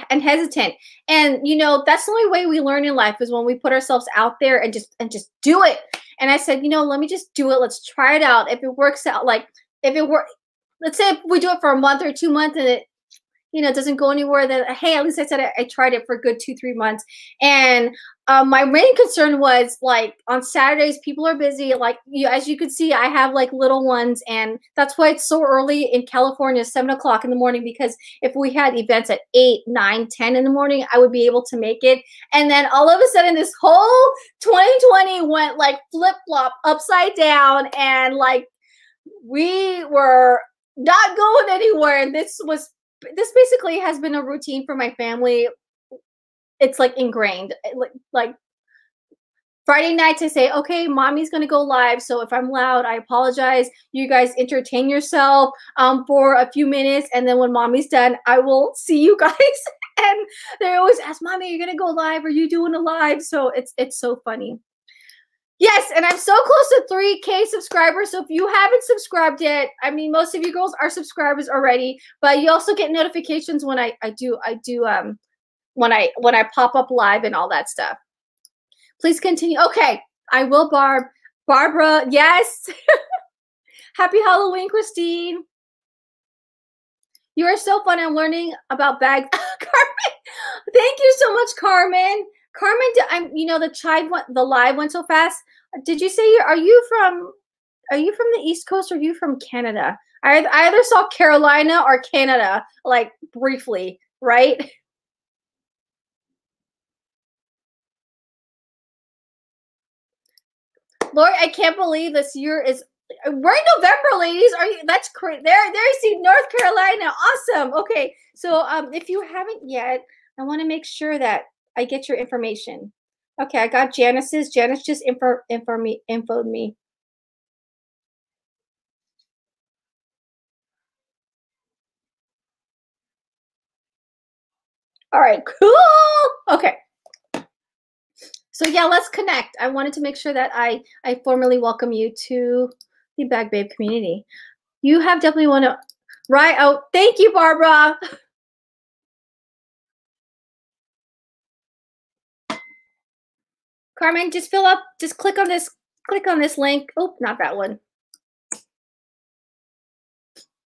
and hesitant. And, you know, that's the only way we learn in life is when we put ourselves out there and just and just do it. And I said, you know, let me just do it. Let's try it out. If it works out, like if it were, let's say if we do it for a month or two months and it, you know, it doesn't go anywhere, then, hey, at least I said I, I tried it for a good two, three months. And um, my main concern was, like, on Saturdays, people are busy. Like, you, as you can see, I have, like, little ones. And that's why it's so early in California, seven o'clock in the morning, because if we had events at eight, nine, ten in the morning, I would be able to make it. And then all of a sudden, this whole twenty twenty went, like, flip-flop, upside down. And, like, we were not going anywhere. And this was This basically has been a routine for my family. It's like ingrained. Like, like Friday nights, I say, okay, mommy's going to go live. So if I'm loud, I apologize. You guys entertain yourself um, for a few minutes. And then when mommy's done, I will see you guys. And they always ask, mommy, are you going to go live? Are you doing a live? So it's, it's so funny. Yes, and I'm so close to three K subscribers, so if you haven't subscribed yet, I mean, most of you girls are subscribers already, but you also get notifications when I, I do, I do, um, when I, when I pop up live and all that stuff. Please continue. Okay, I will, Barb. Barbara, yes. Happy Halloween, Christine. You are so fun. I'm learning about bags. Carmen, thank you so much, Carmen. Carmen, I'm, you know, the chive went, the live went so fast. Did you say you're, are you from, are you from the East Coast or are you from Canada? I, I either saw Carolina or Canada, like briefly, right? Lord, I can't believe this year is, we're in November, ladies. Are you, that's crazy. There, there you see North Carolina. Awesome. Okay. So um, if you haven't yet, I want to make sure that I get your information. Okay, I got Janice's. Janice just info, info me, infoed me. All right, cool. Okay. So yeah, let's connect. I wanted to make sure that I, I formally welcome you to the Bag Babe community. You have definitely want to, right? Oh, thank you, Barbara. Carmen, just fill up, just click on this, click on this link. Oh, not that one.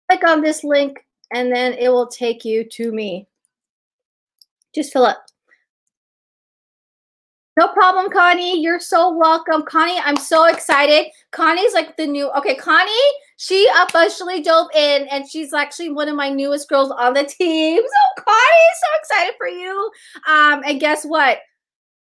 Click on this link and then it will take you to me. Just fill up. No problem, Connie. You're so welcome. Connie, I'm so excited. Connie's like the new, okay, Connie, she officially dove in and she's actually one of my newest girls on the team. So Connie, so excited for you. Um, and guess what?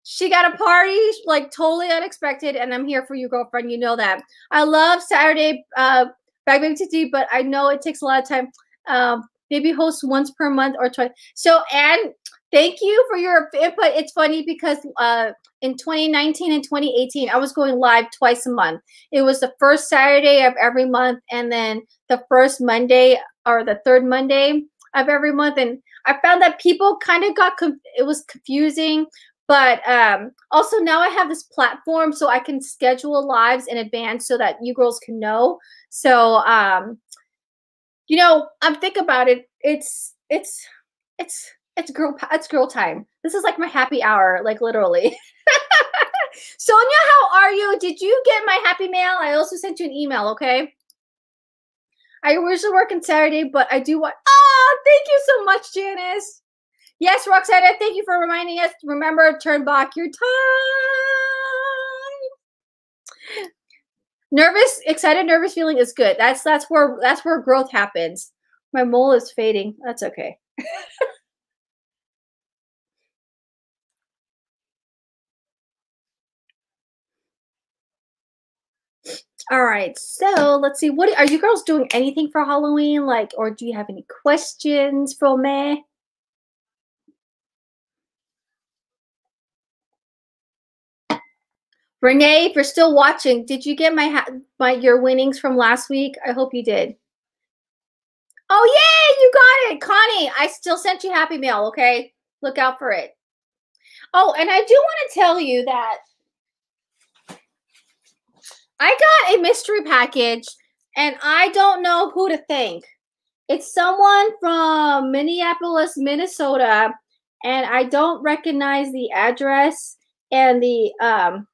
She got a party, like totally unexpected, and I'm here for you, girlfriend. You know that. I love Saturday uh, Bag Babe T V, but I know it takes a lot of time. Um, maybe host once per month or twice. So, and thank you for your input. It's funny because uh, in twenty nineteen and twenty eighteen, I was going live twice a month. It was the first Saturday of every month and then the first Monday or the third Monday of every month. And I found that people kind of got, it was confusing. But um, also now I have this platform so I can schedule lives in advance so that you girls can know. So, um, you know, I'm thinking about it. It's, it's, it's, it's girl, it's girl time. This is like my happy hour, like literally. Sonia, how are you? Did you get my happy mail? I also sent you an email, okay? I usually work on Saturday, but I do want, oh, thank you so much, Janice. Yes, Roxana, thank you for reminding us. Remember, turn back your time. Nervous, excited, nervous feeling is good. That's that's where that's where growth happens. My mole is fading. That's okay. All right, so let's see. What are you girls doing? Anything for Halloween? Like, or do you have any questions for me? Renee, if you're still watching, did you get my, ha my your winnings from last week? I hope you did. Oh, yay, you got it. Connie, I still sent you happy mail, okay? Look out for it. Oh, and I do want to tell you that I got a mystery package, and I don't know who to thank. It's someone from Minneapolis, Minnesota, and I don't recognize the address and the – um.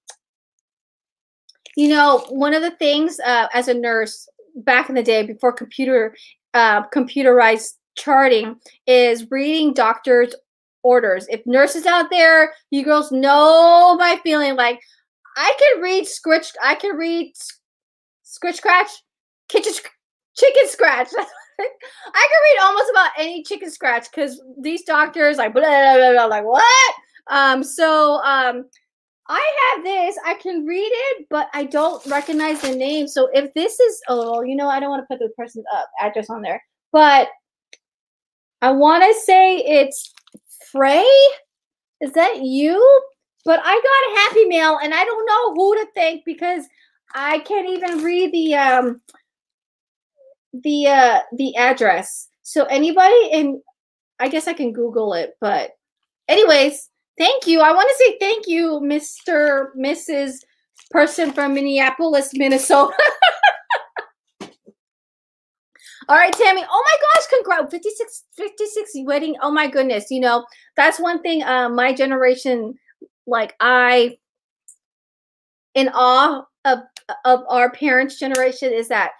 You know, one of the things uh, as a nurse back in the day before computer uh, computerized charting is reading doctors' orders. If nurses out there, you girls know my feeling. Like I can read scritch, I can read scritch scratch, kitchen chicken scratch. I can read almost about any chicken scratch because these doctors like blah, blah, blah, blah, like what? Um, so. Um, I have this. I can read it, but I don't recognize the name. So if this is, oh, you know, I don't want to put the person's up address on there, but I want to say it's Frey. Is that you? But I got a happy mail, and I don't know who to thank because I can't even read the um the uh, the address. So anybody, and I guess I can Google it. But anyways. Thank you. I want to say thank you, Mister, Missus Person from Minneapolis, Minnesota. All right, Tammy. Oh my gosh, congrats. fifty-six, fifty-six wedding. Oh my goodness. You know, that's one thing uh, my generation, like I, in awe of, of our parents' generation is that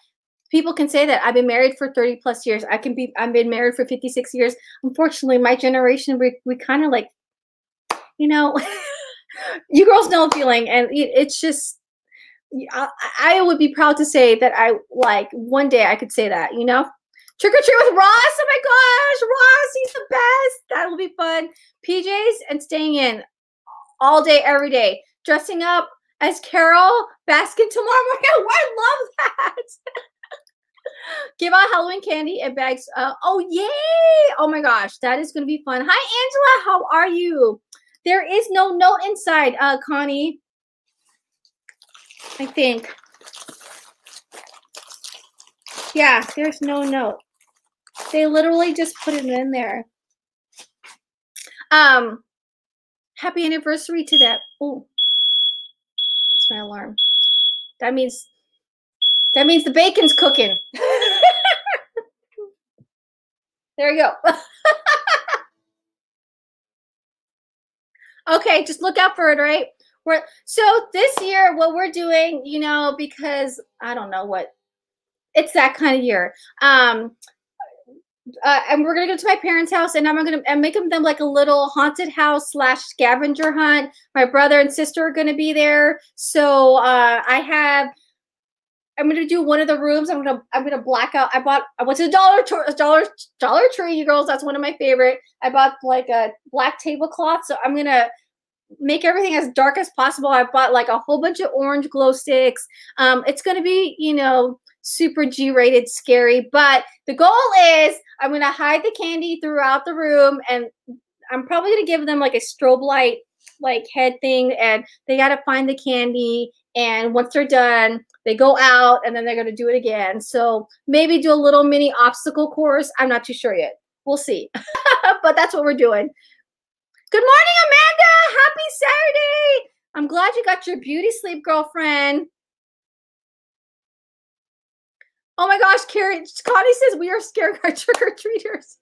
people can say that I've been married for thirty plus years. I can be, I've been married for fifty-six years. Unfortunately, my generation, we, we kind of like, you know, you girls know the feeling, and it, it's just, I, I would be proud to say that I, like, one day I could say that, you know? Trick or treat with Ross, oh my gosh, Ross, he's the best. That will be fun. P Js and staying in all day, every day. Dressing up as Carol Baskin tomorrow morning. I love that. Give out Halloween candy and bags. Uh, oh, yay. Oh my gosh, that is going to be fun. Hi, Angela, how are you? There is no note inside, uh, Connie, I think. Yeah, there's no note. They literally just put it in there. Um, happy anniversary to that. Oh, that's my alarm. That means, that means the bacon's cooking. There you go. Okay, just look out for it, right? We're, so this year, what we're doing, you know, because I don't know what, it's that kind of year. Um, uh, and we're going to go to my parents' house, and I'm going to make them like a little haunted house slash scavenger hunt. My brother and sister are going to be there. So uh, I have, I'm going to do one of the rooms. I'm going to, I'm going to black out. I bought, I went to the Dollar, Dollar, Dollar Tree, you girls. That's one of my favorite. I bought like a black tablecloth. So I'm going to make everything as dark as possible. I bought like a whole bunch of orange glow sticks. Um, it's going to be, you know, super G rated scary, but the goal is I'm going to hide the candy throughout the room, and I'm probably going to give them like a strobe light, like head thing, and they got to find the candy. And once they're done, they go out, and then they're going to do it again. So maybe do a little mini obstacle course. I'm not too sure yet. We'll see. But that's what we're doing. Good morning, Amanda. Happy Saturday. I'm glad you got your beauty sleep, girlfriend. Oh, my gosh. Carrie, Connie says we are scaring our trick-or-treaters.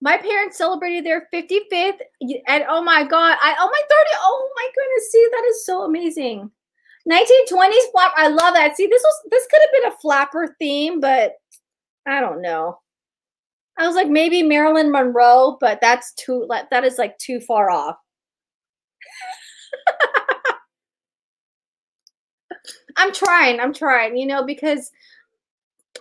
My parents celebrated their fifty-fifth, and oh my God, I oh my thirty, oh my goodness, see, that is so amazing. nineteen twenties flap, I love that. See, this was this could have been a flapper theme, but I don't know. I was like maybe Marilyn Monroe, but that's too that is like too far off. I'm trying, I'm trying, you know, because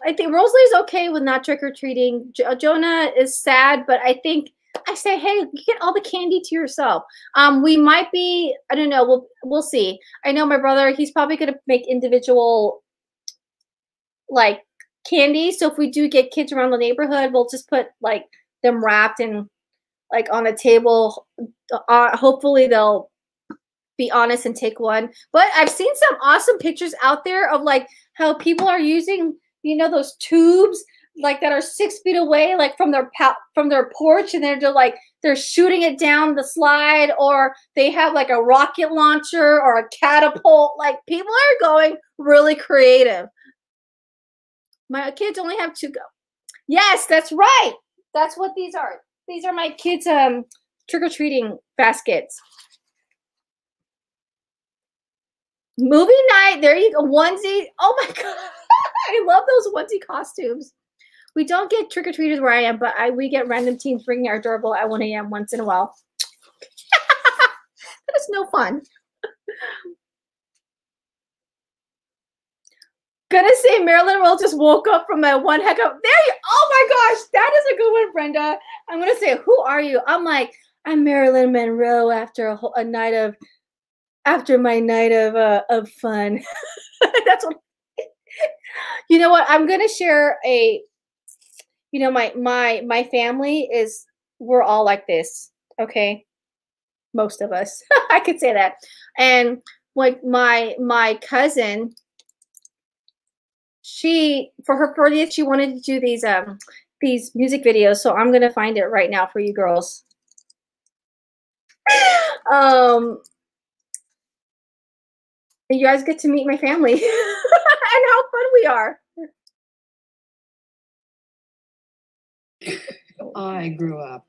I think Rosalie's okay with not trick-or-treating. Jo Jonah is sad, but I think I say, hey, you get all the candy to yourself. Um, we might be, I don't know, we'll we'll see. I know my brother, he's probably gonna make individual like candy. So if we do get kids around the neighborhood, we'll just put like them wrapped and like on a table. Uh, hopefully they'll be honest and take one. But I've seen some awesome pictures out there of like how people are using, you know, those tubes like that are six feet away, like from their from their porch, and they're just like they're shooting it down the slide, or they have like a rocket launcher or a catapult. Like people are going really creative. My kids only have two go. Yes, that's right. That's what these are. These are my kids' um, trick-or-treating baskets. Movie night. There you go. Onesie. Oh my God. I love those onesie costumes. We don't get trick-or-treaters where I am, but I we get random teens bringing our doorbell at one A M once in a while. That is no fun. Gonna say Marilyn Roll just woke up from that one heck of, there you, oh my gosh, that is a good one, Brenda. I'm gonna say, who are you? I'm like, I'm Marilyn Monroe after a, whole, a night of, after my night of, uh, of fun. That's what. You know what? I'm going to share a, you know, my, my, my family is, we're all like this. Okay. Most of us, I could say that. And like my, my cousin, she, for her fortieth, she wanted to do these, um, these music videos. So I'm going to find it right now for you girls. Um, you guys get to meet my family. And how fun we are. I grew up.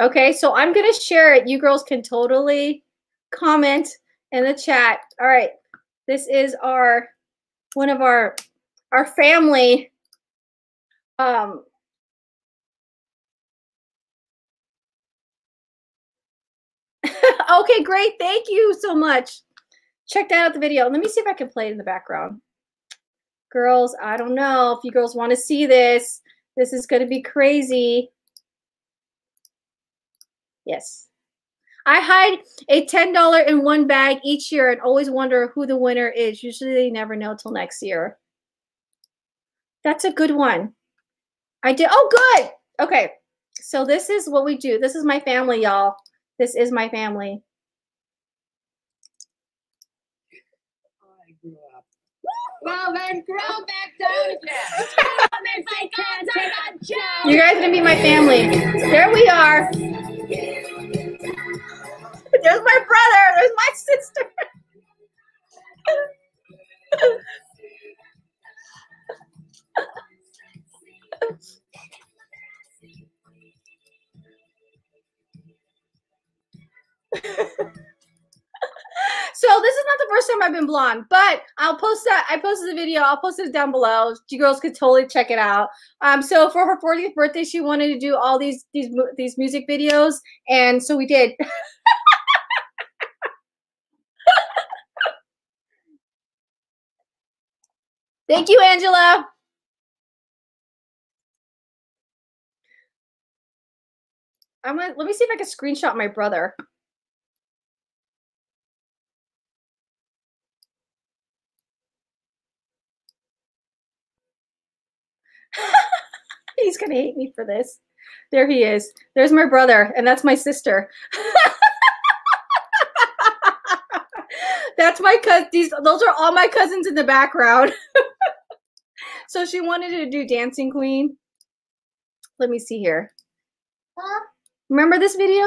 Okay, so I'm going to share it. You girls can totally comment in the chat. All right. This is our one of our our family um Okay, great. Thank you so much. Check that out, the video. Let me see if I can play it in the background. Girls, I don't know if you girls want to see this. This is going to be crazy. Yes. I hide a ten dollar in one bag each year and always wonder who the winner is. Usually they never know till next year. That's a good one. I did. Oh, good. Okay. So this is what we do. This is my family, y'all. This is my family. Well, then grow back down again. You guys are going to be my family. There we are. There's my brother. There's my sister. So this is not the first time I've been blonde, but I'll post that. I posted the video. I'll post it down below. You girls could totally check it out. Um, so for her fortieth birthday, she wanted to do all these these these music videos, and so we did. Thank you, Angela. I'm gonna let me see if I can screenshot my brother. He's gonna hate me for this. There he is. There's my brother, and that's my sister. That's my cousin. These, those are all my cousins in the background. So she wanted to do Dancing Queen. Let me see here. Huh? Remember this video?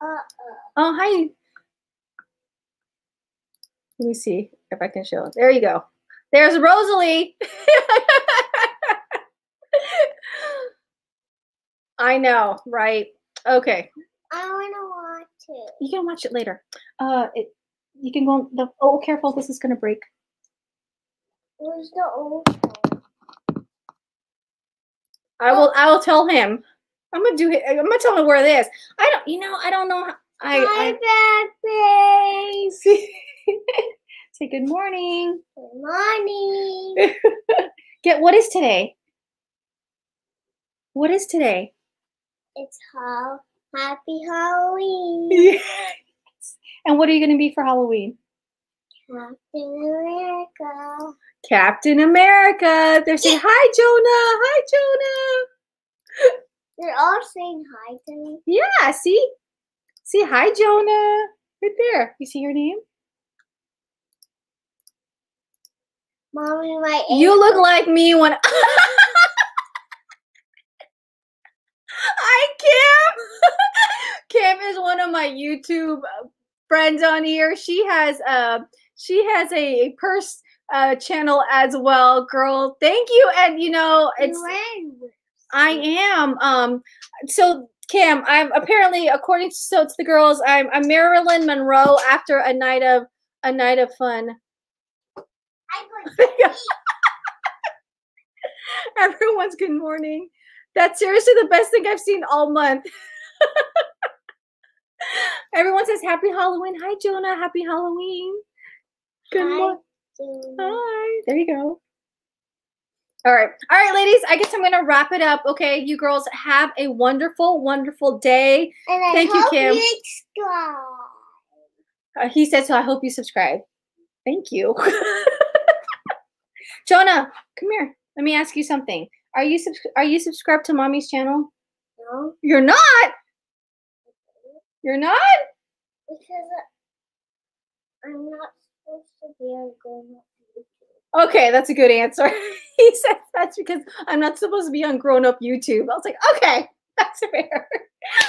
Uh-uh. Oh, hi. Let me see if I can show it. There you go. There's Rosalie. I know, right? Okay. I want to watch it. You can watch it later. Uh, it, you can go on the, oh, careful, this is going to break. Where's the old one? I will, I will tell him. I'm going to do it. I'm going to tell him where it is. I don't, you know, I don't know. How, I, Hi, Bag Babe. Say good morning. Good morning. Get what is today? What is today? It's Hall Happy Halloween. Yes. And what are you going to be for Halloween? Captain America. Captain America. They're saying hi, Jonah. Hi, Jonah. They're all saying hi to me. Yeah. See. See, hi, Jonah. Right there. You see your name. Mommy, my you look like me when I Kim. Kim is one of my YouTube friends on here. She has a she has a purse uh, channel as well, girl. Thank you, and you know it's I am. Um, so Kim, I'm apparently according to so it's the girls. I'm, I'm Marilyn Monroe after a night of a night of fun. Everyone's good morning. That's seriously the best thing I've seen all month. Everyone says happy Halloween. Hi, Jonah. Happy Halloween. Good morning. Hi. There you go. All right. All right, ladies. I guess I'm going to wrap it up. Okay. You girls have a wonderful, wonderful day. And I Thank hope you, Kim. You subscribe. Uh, he said, so I hope you subscribe. Thank you. Jonah, come here. Let me ask you something. Are you are you subscribed to Mommy's channel? No. You're not? You're not? Because I'm not supposed to be a grown-up YouTube. Okay, that's a good answer. He said that's because I'm not supposed to be on grown-up YouTube. I was like, okay. That's fair.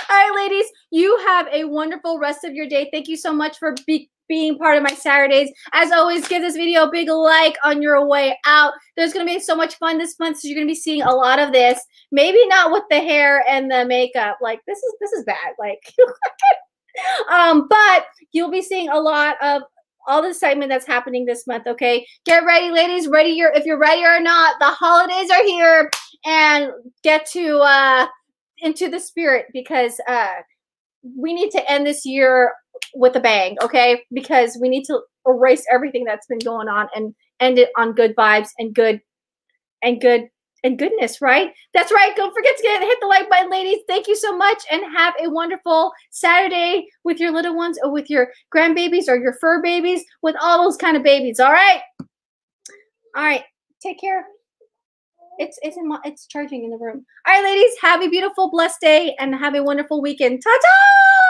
All right, ladies, you have a wonderful rest of your day. Thank you so much for be being part of my Saturdays. As always, give this video a big like on your way out. There's going to be so much fun this month, so you're going to be seeing a lot of this. Maybe not with the hair and the makeup. Like, this is this is bad. Like, um, but you'll be seeing a lot of all the excitement that's happening this month, okay? Get ready, ladies. Ready your, if you're ready or not, the holidays are here. And get to... Uh, into the spirit because uh, we need to end this year with a bang, okay? Because we need to erase everything that's been going on and end it on good vibes and good and good and goodness, right? That's right. Don't forget to get, hit the like button, ladies. Thank you so much and have a wonderful Saturday with your little ones or with your grandbabies or your fur babies, with all those kind of babies, all right? All right. Take care. It's it's in, it's charging in the room. All right, ladies, have a beautiful, blessed day and have a wonderful weekend. Ta-ta!